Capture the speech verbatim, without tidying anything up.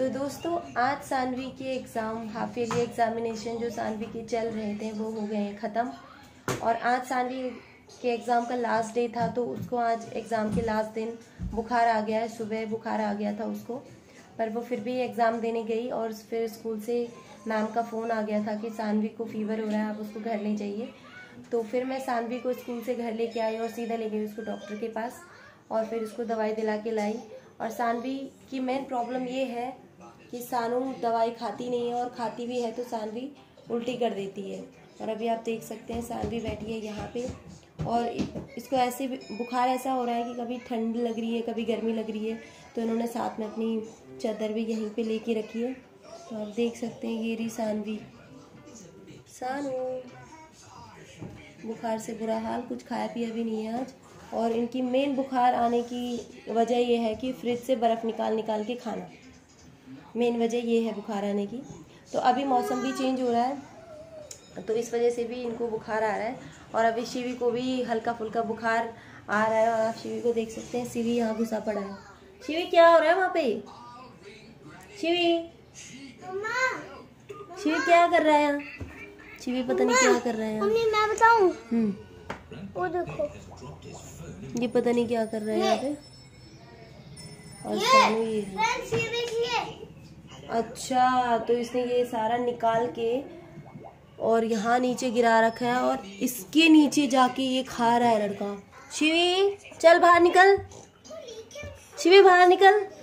तो दोस्तों आज सानवी के एग्ज़ाम हाफ ईयरली एग्ज़ामिनेशन जो सानवी के चल रहे थे वो हो गए हैं ख़त्म। और आज सानवी के एग्ज़ाम का लास्ट डे था, तो उसको आज एग्ज़ाम के लास्ट दिन बुखार आ गया है। सुबह बुखार आ गया था उसको, पर वो फिर भी एग्ज़ाम देने गई और फिर स्कूल से मैम का फ़ोन आ गया था कि सानवी को फ़ीवर हो रहा है, आप उसको घर ले जाइए। तो फिर मैं सानवी को स्कूल से घर लेके आई और सीधा ले गई उसको डॉक्टर के पास और फिर उसको दवाई दिला के लाई। और सानवी की मेन प्रॉब्लम ये है कि सानू दवाई खाती नहीं है, और खाती भी है तो सानवी उल्टी कर देती है। और अभी आप देख सकते हैं सानवी बैठी है यहाँ पे और इसको ऐसे बुखार ऐसा हो रहा है कि कभी ठंड लग रही है कभी गर्मी लग रही है। तो इन्होंने साथ में अपनी चादर भी यहीं पे लेके रखी है। तो आप देख सकते हैं ये रही सानवी। सानू बुखार से बुरा हाल, कुछ खाया पिया भी नहीं है आज। और इनकी मेन बुखार आने की वजह यह है कि फ्रिज से बर्फ़ निकाल निकाल के खाना, मेन वजह ये है बुखार आने की। तो अभी मौसम भी चेंज हो रहा है तो इस वजह से भी इनको बुखार आ रहा है। और अभी शिवी को भी हल्का फुल्का बुखार आ रहा है और आप शिवी को देख सकते हैं, शिवी यहाँ घुसा पड़ा है। शिवी क्या हो रहा है वहाँ पे? शिवी शिवी क्या कर रहा है यहाँ? शिवी पता नहीं क्या कर रहा है। मम्मी मैं बताऊँ, वो देखो ये पता नहीं क्या कर रहा है यहाँ पे। और सानू ये है, अच्छा तो इसने ये सारा निकाल के और यहाँ नीचे गिरा रखा है और इसके नीचे जाके ये खा रहा है लड़का। शिवी चल बाहर निकल, शिवी बाहर निकल।